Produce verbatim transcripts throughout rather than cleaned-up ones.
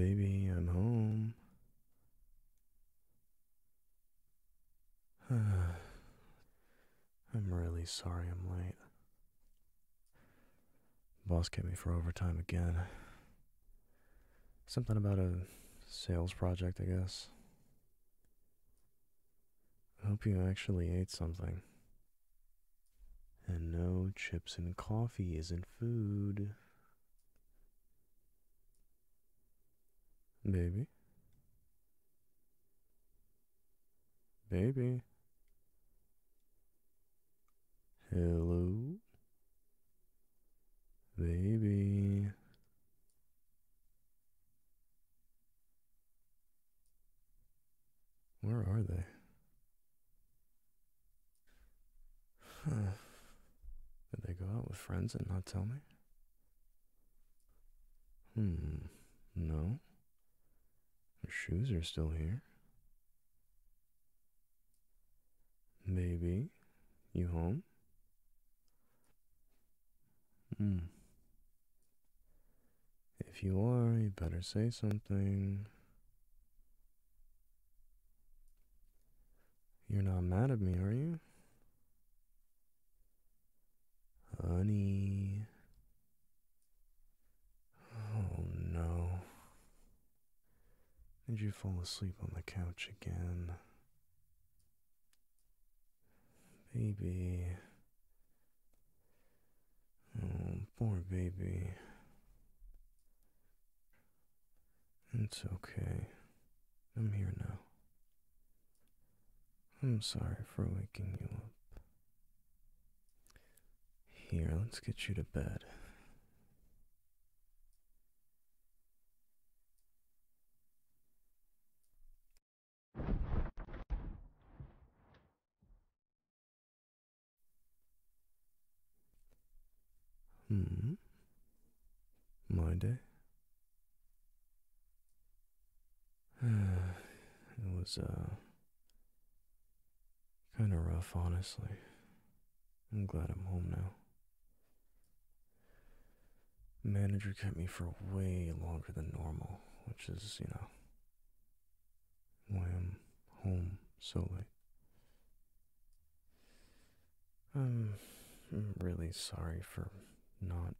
Baby, I'm home. I'm really sorry I'm late. Boss kept me for overtime again. Something about a sales project, I guess. I hope you actually ate something. And no, chips and coffee isn't food. Baby? Baby? Hello? Baby? Where are they? Huh. Did they go out with friends and not tell me? Hmm. No. Your shoes are still here. Baby, you home? Hmm. If you are, you better say something. You're not mad at me, are you? Honey. Oh no. Did you fall asleep on the couch again? Baby. Oh, poor baby. It's okay. I'm here now. I'm sorry for waking you up. Here, let's get you to bed. Hmm. My day? It was, uh... kinda rough, honestly. I'm glad I'm home now. Manager kept me for way longer than normal, which is, you know, why I'm home so late. I'm really sorry for not,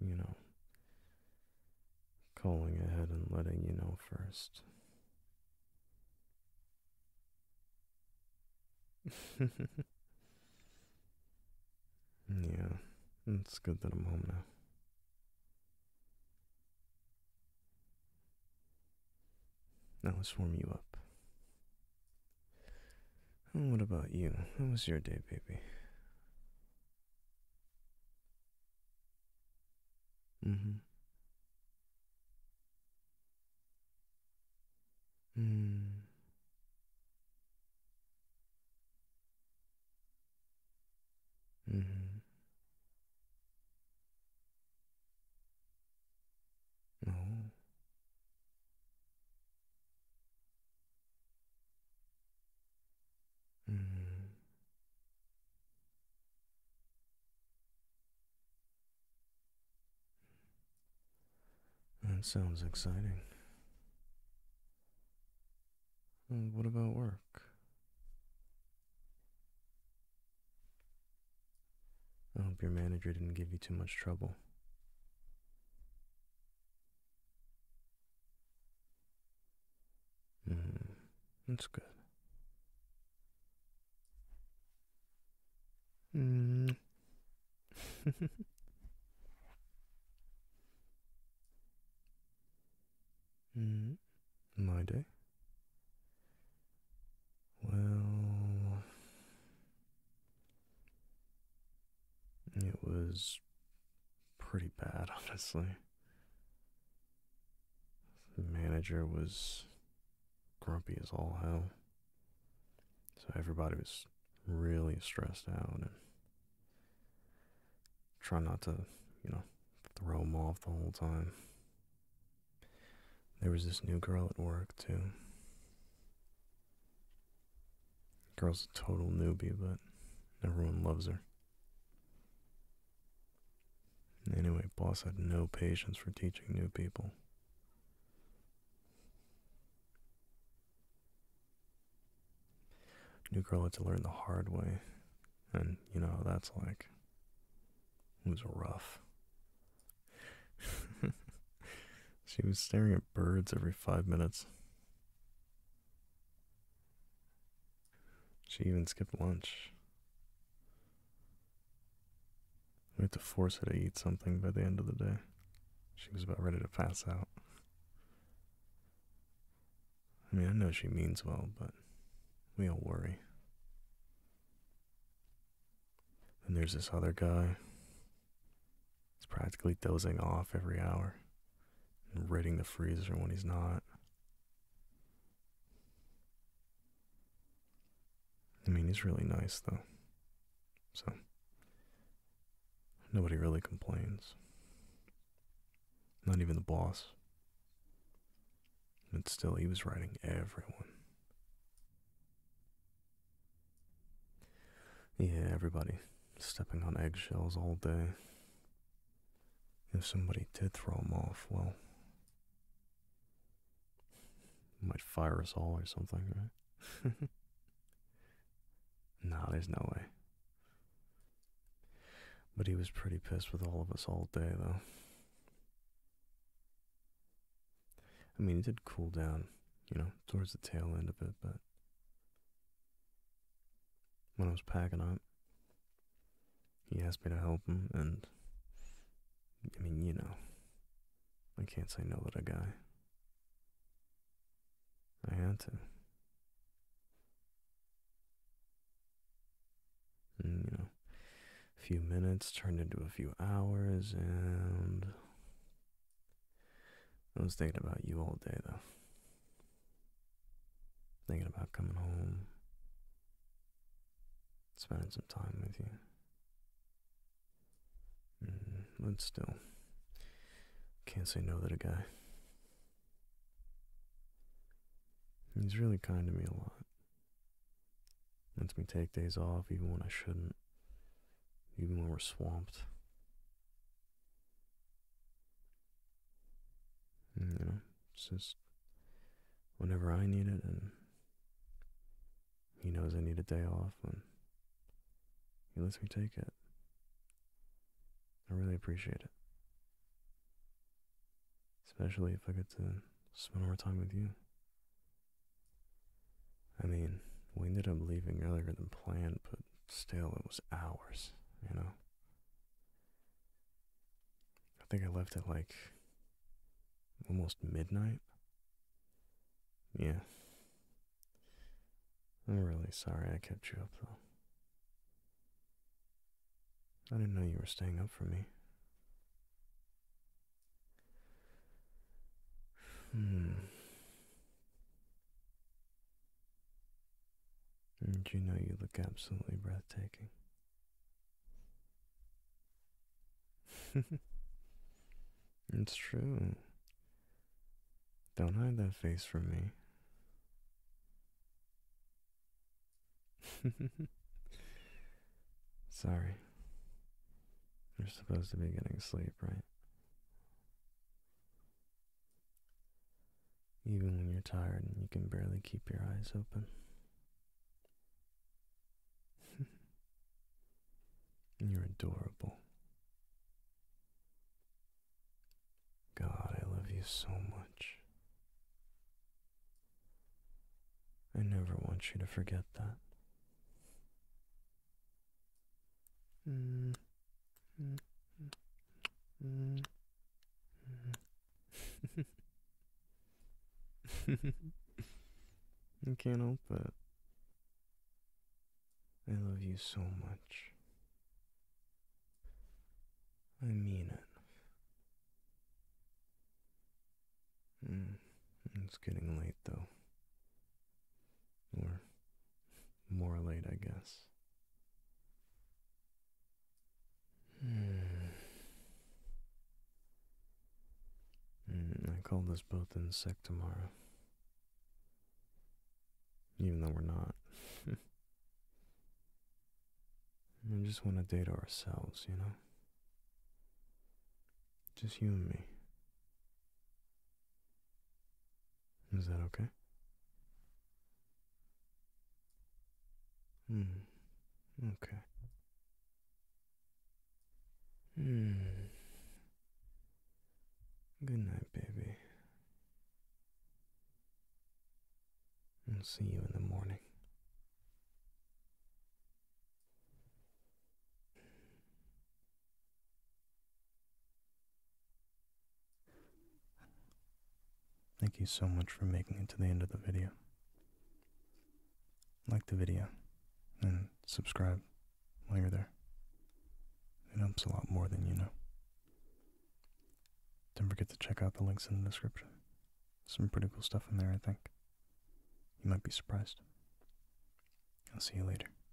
you know, calling ahead and letting you know first. Yeah, it's good that I'm home now. Now let's warm you up. And what about you? How was your day, baby? Mm-hmm. Mm. Mm-hmm. Oh. That sounds exciting. Well, what about work? I hope your manager didn't give you too much trouble. Mm, that's good. Mm. Mm. My day? Well, it was pretty bad, honestly. The manager was grumpy as all hell. So everybody was really stressed out and trying not to, you know, throw them off the whole time. There was this new girl at work, too. The girl's a total newbie, but everyone loves her. Anyway, boss had no patience for teaching new people. new girl had to learn the hard way, and you know how that's like. It was rough. She was staring at birds every five minutes. She even skipped lunch. We had to force her to eat something by the end of the day. She was about ready to pass out. I mean, I know she means well, but we all worry. And there's this other guy. He's practically dozing off every hour and raiding the freezer when he's not. I mean, he's really nice, though. So, nobody really complains. Not even the boss. But still, he was writing everyone. Yeah, everybody stepping on eggshells all day. If somebody did throw him off, well, might fire us all or something, right? Nah, there's no way. But he was pretty pissed with all of us all day, though. I mean, it did cool down, you know, towards the tail end of it, but when I was packing up, he asked me to help him, and, I mean, you know, I can't say no to a guy. I had to. And, you know, a few minutes turned into a few hours, and I was thinking about you all day, though. Thinking about coming home, spending some time with you. Mm, but still, can't say no to a guy. He's really kind to me a lot. Lets me take days off even when I shouldn't, even when we're swamped. You know, it's just whenever I need it, and he knows I need a day off, and he lets me take it. I really appreciate it. Especially if I get to spend more time with you. I mean, we ended up leaving earlier than planned, but still, it was hours, you know? I think I left at like almost midnight. Yeah. I'm really sorry I kept you up, though. I didn't know you were staying up for me. Hmm. And you know you look absolutely breathtaking. It's true. Don't hide that face from me. Sorry. You're supposed to be getting sleep, right? Even when you're tired and you can barely keep your eyes open. You're adorable. God, I love you so much. I never want you to forget that. Mm. Mm. Mm. Mm. You can't help it. I love you so much. I mean it. Mm. It's getting late, though. Or more late, I guess. Mm. Mm, I called us both in sick tomorrow. Even though we're not. We just want a day to ourselves, you know? Just you and me. Is that okay? Hmm. Okay. Hmm. Good night, baby. I'll see you in the morning. Thank you so much for making it to the end of the video. Like the video and subscribe while you're there. It helps a lot more than you know. Don't forget to check out the links in the description. Some pretty cool stuff in there, I think. You might be surprised. I'll see you later.